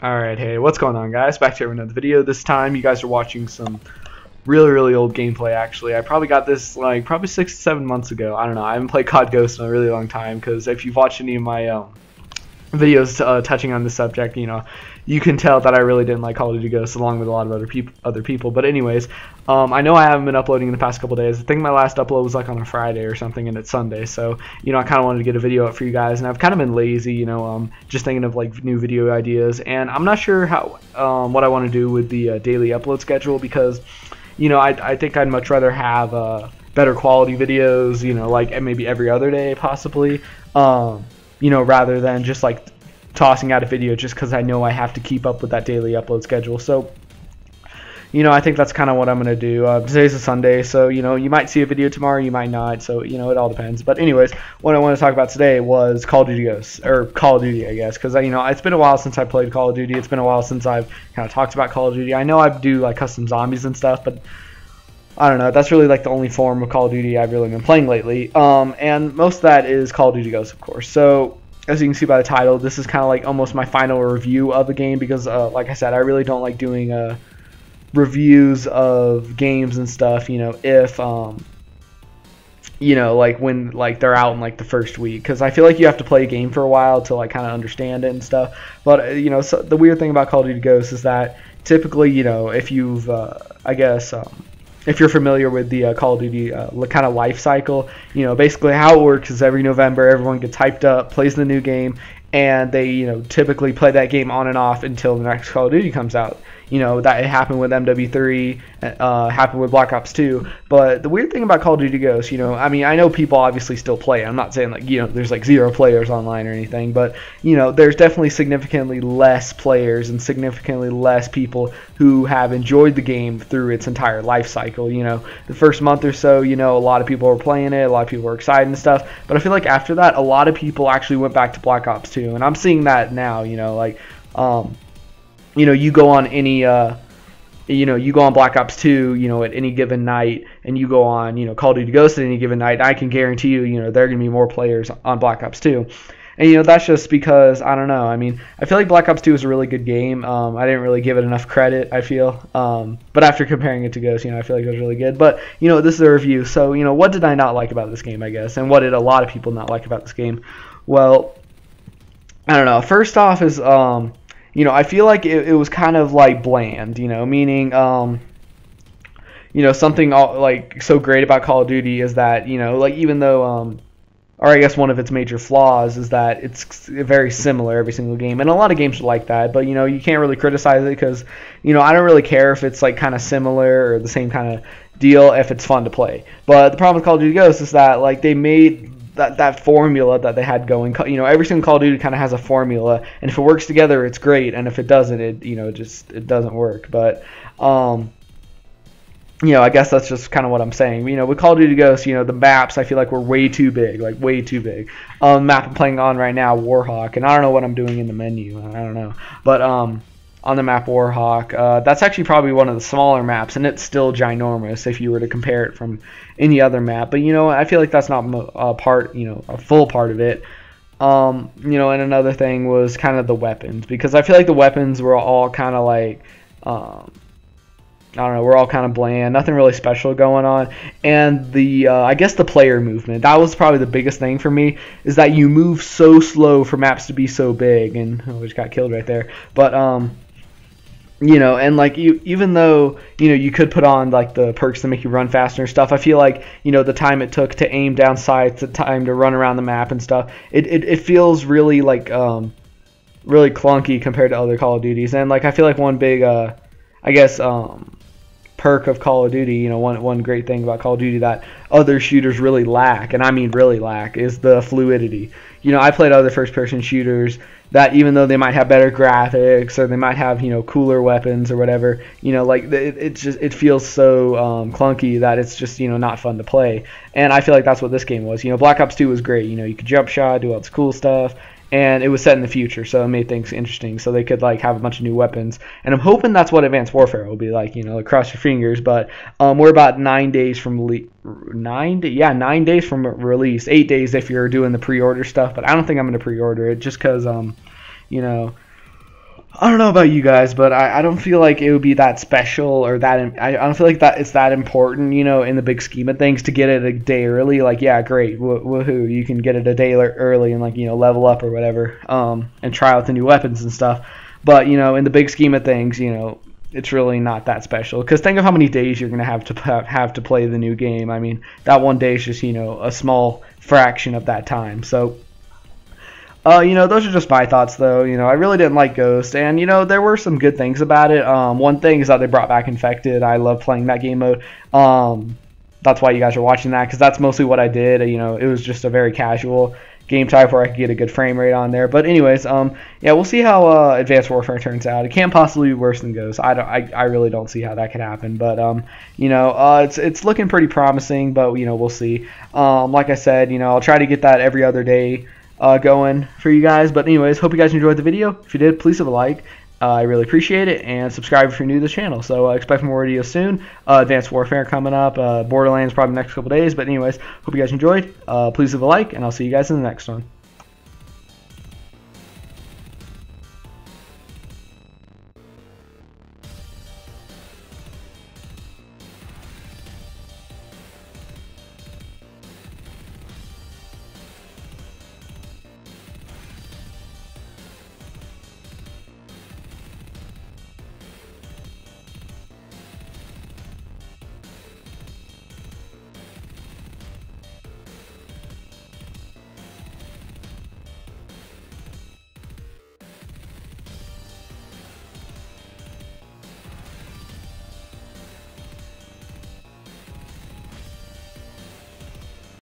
Alright, hey, what's going on, guys? Back to another video. This time you guys are watching some really old gameplay. Actually, I probably got this like probably 6 to 7 months ago. I don't know, I haven't played COD Ghosts in a really long time, because if you've watched any of my videos touching on the subject, you know, you can tell that I really didn't like Call of Duty Ghosts, along with a lot of other people. But anyways, I know I haven't been uploading in the past couple days. I think my last upload was like on a Friday or something, and it's Sunday. So, you know, I kind of wanted to get a video up for you guys, and I've kind of been lazy, you know, just thinking of like new video ideas. And I'm not sure how what I want to do with the daily upload schedule, because, you know, I think I'd much rather have better quality videos, you know, like maybe every other day possibly, you know, rather than just like tossing out a video just because I know I have to keep up with that daily upload schedule. So, you know, I think that's kind of what I'm going to do. Today's a Sunday, so, you know, you might see a video tomorrow, you might not. So, you know, it all depends. But anyways, what I want to talk about today was Call of Duty Ghosts, or Call of Duty, I guess, because, you know, it's been a while since I played Call of Duty. It's been a while since I've kind of talked about Call of Duty. I know I do, like, custom zombies and stuff, but I don't know, that's really like the only form of Call of Duty I've really been playing lately. And most of that is Call of Duty Ghosts, of course. So, as you can see by the title, this is kind of like almost my final review of the game, because, like I said, I really don't like doing reviews of games and stuff, you know, if, you know, like when like they're out in like the first week, because I feel like you have to play a game for a while to like kind of understand it and stuff. But, you know, so the weird thing about Call of Duty Ghosts is that typically, you know, if you've, I guess, if you're familiar with the Call of Duty kind of life cycle, you know, basically how it works is every November everyone gets hyped up, plays the new game, and they, you know, typically play that game on and off until the next Call of Duty comes out. You know, that happened with MW3, happened with Black Ops 2. But the weird thing about Call of Duty Ghosts, you know, I mean, I know people obviously still play. I'm not saying, like, you know, there's, like, 0 players online or anything. But, you know, there's definitely significantly less players and significantly less people who have enjoyed the game through its entire life cycle. You know, the first month or so, you know, a lot of people were playing it. A lot of people were excited and stuff. But I feel like after that, a lot of people actually went back to Black Ops 2. And I'm seeing that now, you know, like, you know, you go on any, you know, you go on Black Ops 2, you know, at any given night, and you go on, you know, Call of Duty Ghosts at any given night, I can guarantee you, you know, there are going to be more players on Black Ops 2. And, you know, that's just because, I don't know, I mean, I feel like Black Ops 2 is a really good game. I didn't really give it enough credit, I feel. But after comparing it to Ghosts, you know, I feel like it was really good. But, you know, this is a review. So, you know, what did I not like about this game, I guess? And what did a lot of people not like about this game? Well, I don't know. First off is, you know, I feel like it was kind of like bland, you know, meaning, you know, something like so great about Call of Duty is that, you know, like even though, or I guess one of its major flaws is that it's very similar every single game, and a lot of games are like that, but, you know, you can't really criticize it because, you know, I don't really care if it's like kind of similar or the same kind of deal if it's fun to play. But the problem with Call of Duty Ghosts is that, like, they made that formula that they had going. You know, every single Call of Duty kind of has a formula, and if it works together, it's great, and if it doesn't, it, you know, just, it doesn't work. But, you know, I guess that's just kind of what I'm saying. You know, with Call of Duty Ghosts, you know, the maps, I feel like, were way too big, like way too big. Map I'm playing on right now, Warhawk, and I don't know what I'm doing in the menu, I don't know, but, on the map Warhawk, that's actually probably one of the smaller maps, and it's still ginormous if you were to compare it from any other map. But, you know, I feel like that's not a part, you know, a full part of it. You know, and another thing was kind of the weapons, because I feel like the weapons were all kind of like, I don't know, we're all kind of bland, nothing really special going on. And the, I guess the player movement, that was probably the biggest thing for me, is that you move so slow for maps to be so big, and I just got killed right there. But, you know, and like even though, you know, you could put on like the perks that make you run faster and stuff, I feel like, you know, the time it took to aim down sights, the time to run around the map and stuff, it feels really like really clunky compared to other Call of Duties. And like I feel like one big I guess perk of Call of Duty, you know, one great thing about Call of Duty that other shooters really lack, and I mean really lack, is the fluidity. You know, I played other first-person shooters that, even though they might have better graphics or they might have, you know, cooler weapons or whatever, you know, like it feels so clunky that it's just, you know, not fun to play. And I feel like that's what this game was. You know, Black Ops 2 was great. You know, you could jump shot, do all this cool stuff, and it was set in the future, so it made things interesting, so they could like have a bunch of new weapons. And I'm hoping that's what Advanced Warfare will be like, you know, like, cross your fingers. But we're about 9 days from 9 days from release, 8 days if you're doing the pre-order stuff, but I don't think I'm going to pre-order it, just because, you know, I don't know about you guys, but I don't feel like it would be that special or that I don't feel like that it's that important, you know, in the big scheme of things to get it a day early. Like, yeah, great, woohoo, you can get it a day early and, like, you know, level up or whatever, and try out the new weapons and stuff. But, you know, in the big scheme of things, you know, it's really not that special, because think of how many days you're gonna have to play the new game. I mean, that one day is just, you know, a small fraction of that time. So. You know, those are just my thoughts, though. You know, I really didn't like Ghost, and, you know, there were some good things about it. One thing is that they brought back Infected. I love playing that game mode. That's why you guys are watching that, because that's mostly what I did. You know, it was just a very casual game type where I could get a good frame rate on there. But anyways, yeah, we'll see how Advanced Warfare turns out. It can't possibly be worse than Ghost. I really don't see how that could happen. But you know, it's looking pretty promising. But, you know, we'll see. Like I said, you know, I'll try to get that every other day going for you guys. But anyways, hope you guys enjoyed the video. If you did, please leave a like. I really appreciate it, and subscribe if you're new to the channel. So expect more videos soon. Advanced Warfare coming up, Borderlands probably the next couple days. But anyways, hope you guys enjoyed. Please leave a like, and I'll see you guys in the next one.